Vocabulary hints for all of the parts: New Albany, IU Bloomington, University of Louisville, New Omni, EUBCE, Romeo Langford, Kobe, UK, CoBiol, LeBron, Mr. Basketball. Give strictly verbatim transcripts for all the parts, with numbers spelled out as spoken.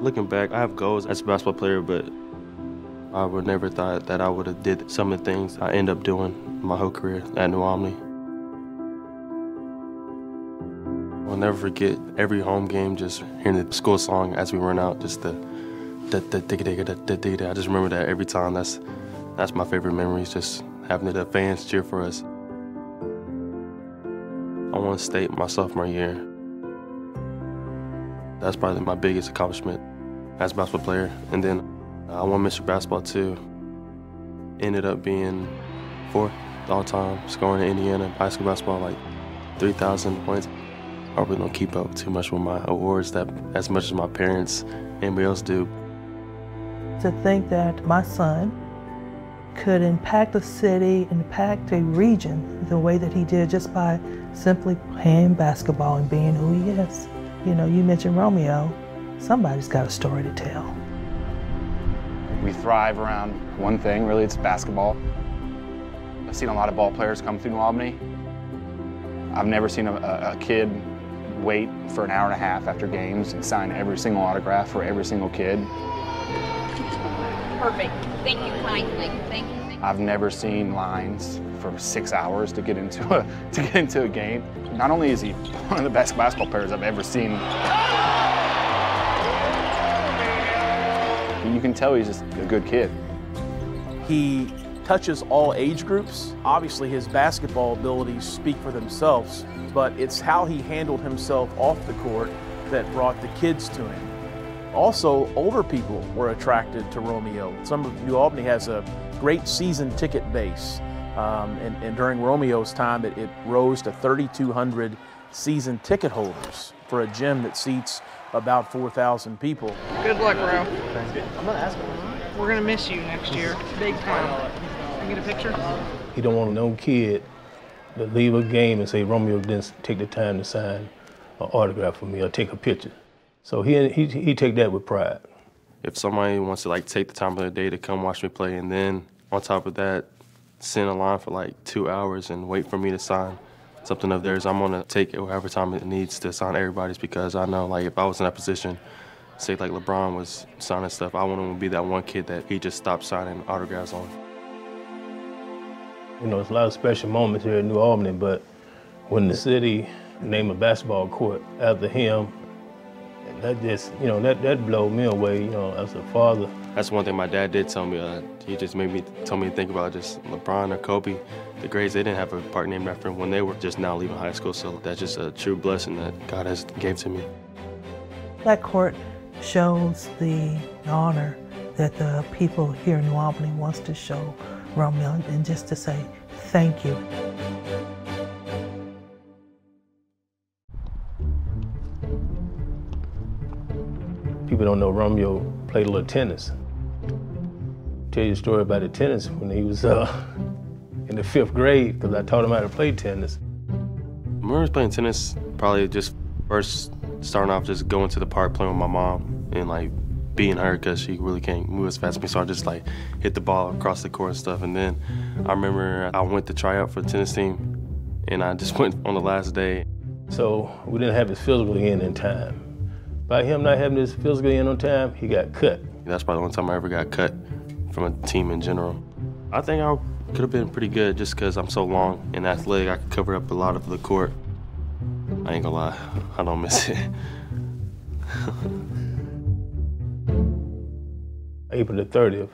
Looking back, I have goals as a basketball player, but I would never thought that I would have did some of the things I end up doing my whole career at New Omni. I'll never forget every home game, just hearing the school song as we run out, just the da da da da da da da da. I just remember that every time. That's that's my favorite memory, just having the fans cheer for us. I won state my sophomore year. That's probably my biggest accomplishment as a basketball player. And then I won Mister Basketball too. Ended up being fourth all-time scoring in Indiana high school basketball, like three thousand points. I really don't keep up too much with my awards that as much as my parents, anybody else do. To think that my son could impact a city, impact a region the way that he did just by simply playing basketball and being who he is. You know, you mentioned Romeo, somebody's got a story to tell. We thrive around one thing, really, it's basketball. I've seen a lot of ball players come through New Albany. I've never seen a, a kid wait for an hour and a half after games and sign every single autograph for every single kid. Perfect. Thank you kindly. Thank you. Thank you. I've never seen lines for six hours to get into a to get into a game. Not only is he one of the best basketball players I've ever seen. You can tell he's just a good kid. He touches all age groups. Obviously, his basketball abilities speak for themselves, but it's how he handled himself off the court that brought the kids to him. Also, older people were attracted to Romeo. Some of New Albany has a great season ticket base, um, and, and during Romeo's time, it, it rose to thirty-two hundred season ticket holders for a gym that seats about four thousand people. Good luck, Ro. Thank you. I'm gonna ask him. We're gonna miss you next year, big time. Can I get a picture? He don't want no kid to leave a game and say Romeo didn't take the time to sign an autograph for me or take a picture. So he he he take that with pride. If somebody wants to like take the time of their day to come watch me play, and then on top of that, sit in a line for like two hours and wait for me to sign something of theirs, I'm gonna take it whatever time it needs to sign everybody's, because I know like if I was in that position, say like LeBron was signing stuff, I wouldn't want to be that one kid that he just stopped signing autographs on. You know, there's a lot of special moments here in New Albany, but when the city named a basketball court after him, that just, you know, that, that blew me away, you know, as a father. That's one thing my dad did tell me. Uh, he just made me, told me to think about just LeBron or Kobe, the greats. They didn't have a park named after him when they were just now leaving high school. So that's just a true blessing that God has gave to me. That court shows the honor that the people here in New Albany wants to show Romeo, and just to say thank you. People don't know Romeo played a little tennis. Tell you a story about the tennis when he was uh, in the fifth grade, because I taught him how to play tennis. When I was playing tennis, probably just first starting off just going to the park, playing with my mom, and like beating her because she really can't move as fast as me, so I just like hit the ball across the court and stuff. And then I remember I went to try out for the tennis team, and I just went on the last day. So we didn't have his physical in in time. By him not having his physical in on time, he got cut. That's probably the only time I ever got cut from a team in general. I think I could have been pretty good just because I'm so long and athletic. I could cover up a lot of the court. I ain't gonna lie, I don't miss it. April the thirtieth.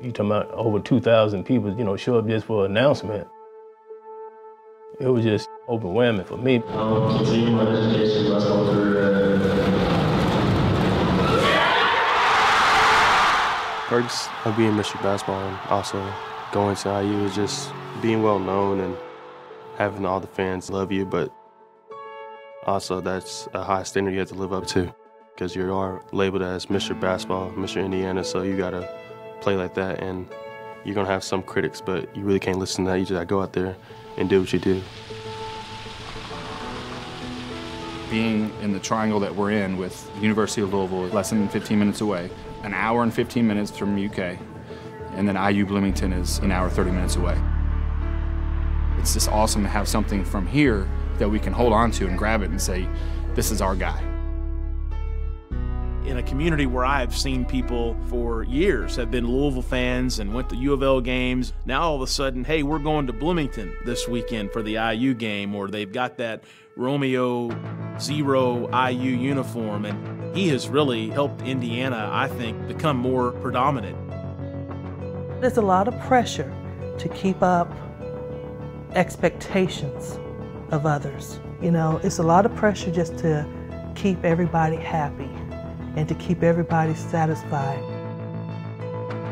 You talking about over two thousand people, you know, show up just for an announcement. It was just overwhelming for me. I'll continue my education myself through. Perks of being Mister Basketball and also going to I U is just being well known and having all the fans love you, but also that's a high standard you have to live up to, because you are labeled as Mister Basketball, Mister Indiana, so you gotta play like that, and you're gonna have some critics, but you really can't listen to that. You just gotta go out there and do what you do. Being in the triangle that we're in with University of Louisville, less than fifteen minutes away, an hour and fifteen minutes from U K, and then I U Bloomington is an hour and thirty minutes away. It's just awesome to have something from here that we can hold on to and grab it and say, this is our guy. in a community where I've seen people for years have been Louisville fans and went to U of L games. Now all of a sudden, hey, we're going to Bloomington this weekend for the I U game, or they've got that Romeo Zero I U uniform, and he has really helped Indiana, I think, become more predominant. There's a lot of pressure to keep up expectations of others. You know, it's a lot of pressure just to keep everybody happy and to keep everybody satisfied.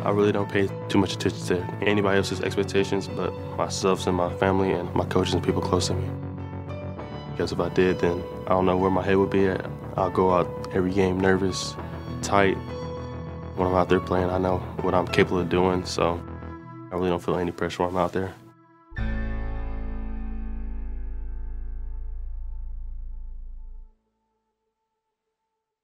I really don't pay too much attention to anybody else's expectations but myself and my family and my coaches and people close to me. Because if I did, then I don't know where my head would be at. I'll go out every game nervous, tight. When I'm out there playing, I know what I'm capable of doing, so I really don't feel any pressure when I'm out there.